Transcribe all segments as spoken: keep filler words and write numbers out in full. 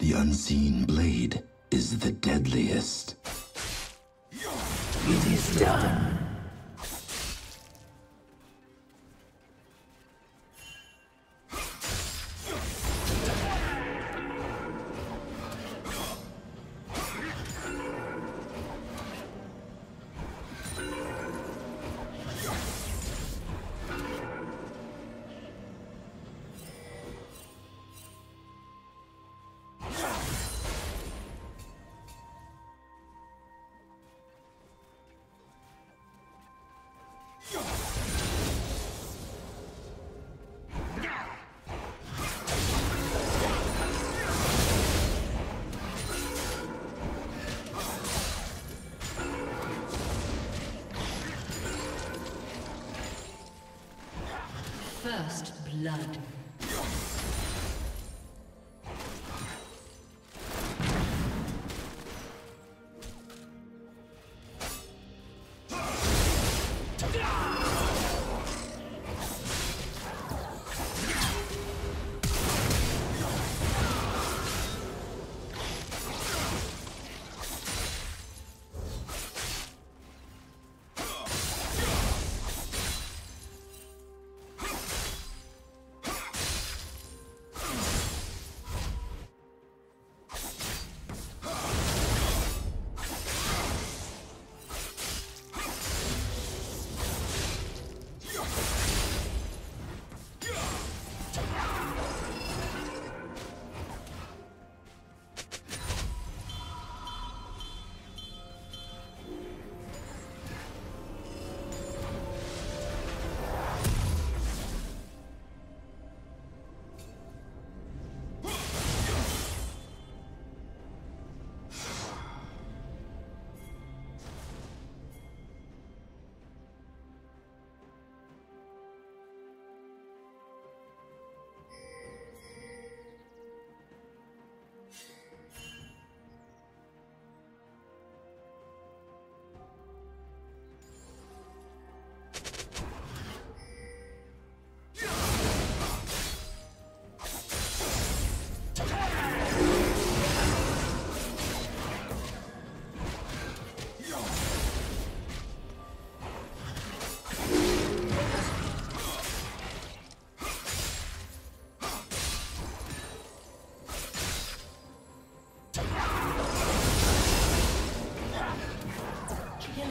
The unseen blade is the deadliest. It is done. First blood.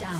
Shut down.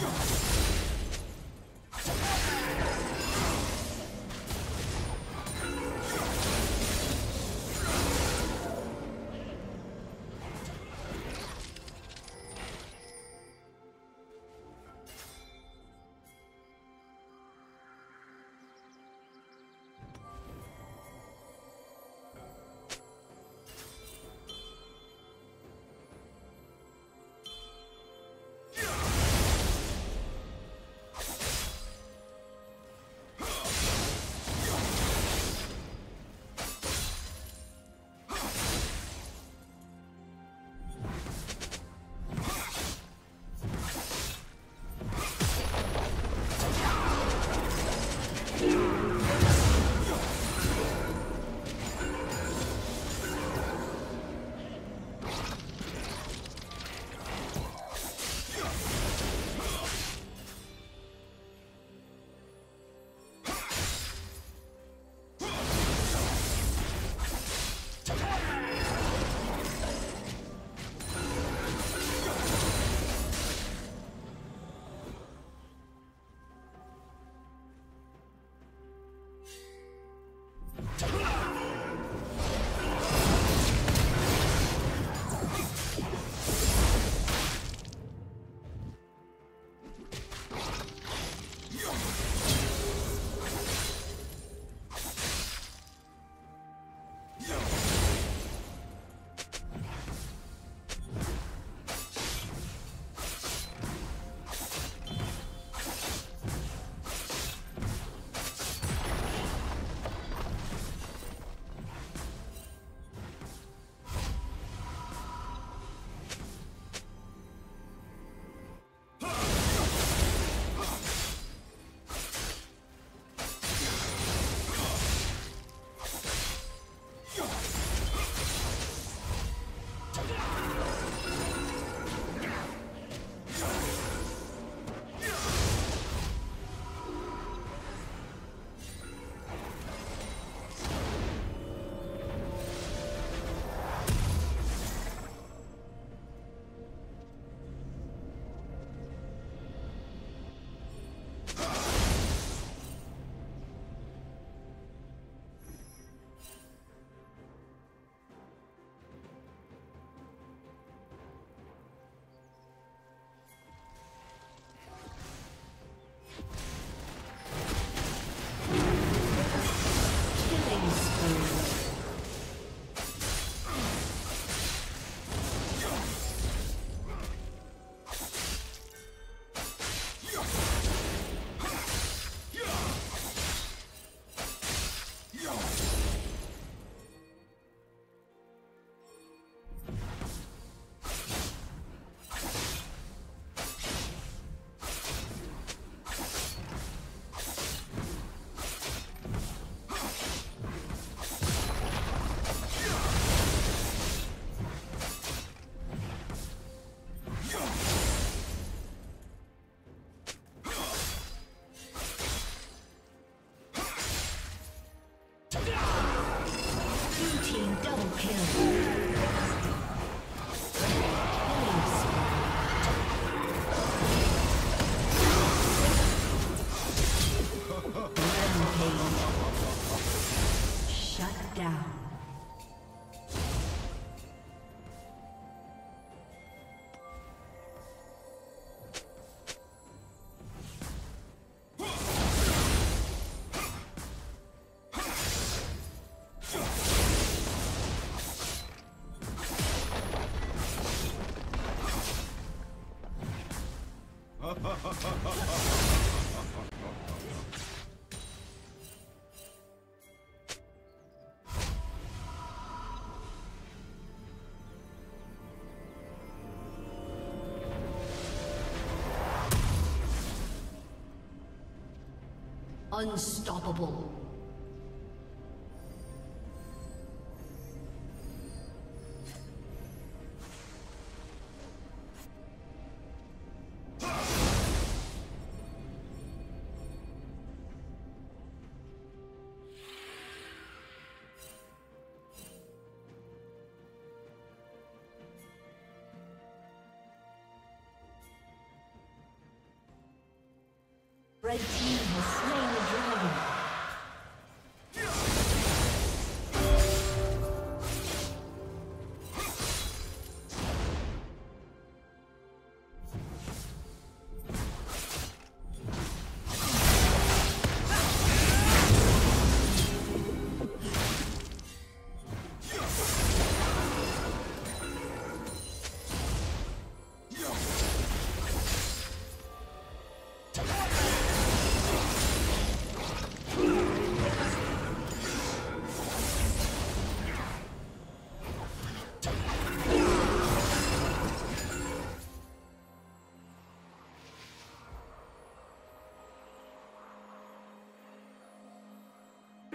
Ha ha ha ha ha! Unstoppable. Red team has slain the dragon.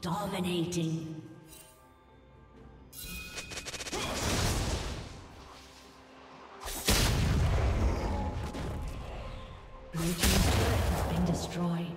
Dominating. Blue team's turret has been destroyed.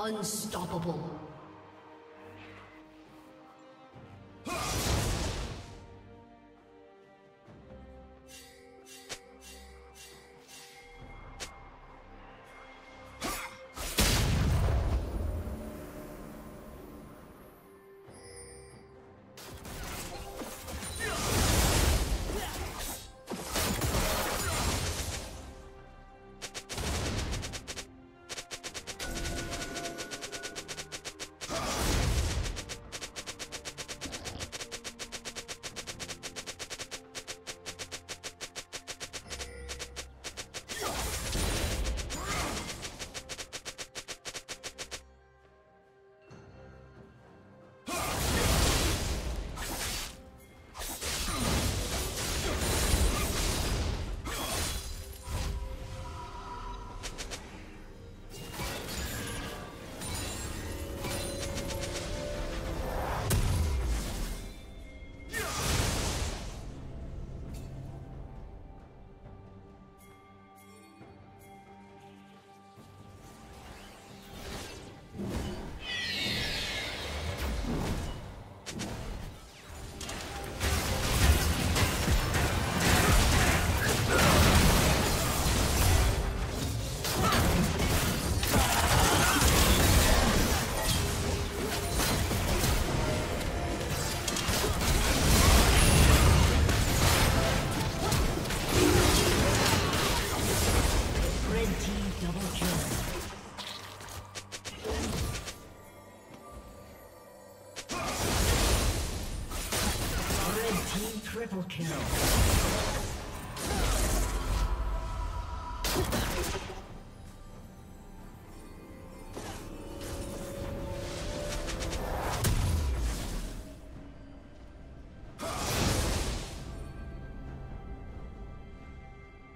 Unstoppable. Triple kill.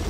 Just